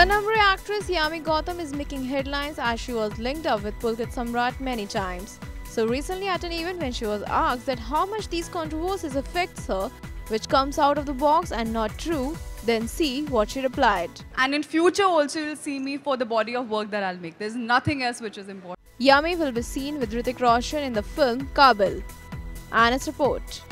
Sanam Re actress Yami Gautam is making headlines as she was linked up with Pulkit Samrat many times. So recently at an event when she was asked that how much these controversies affects her, which comes out of the box and not true, then see what she replied. And in future also you'll see me for the body of work that I'll make. There's nothing else which is important. Yami will be seen with Hrithik Roshan in the film Kaabil. Anna's report.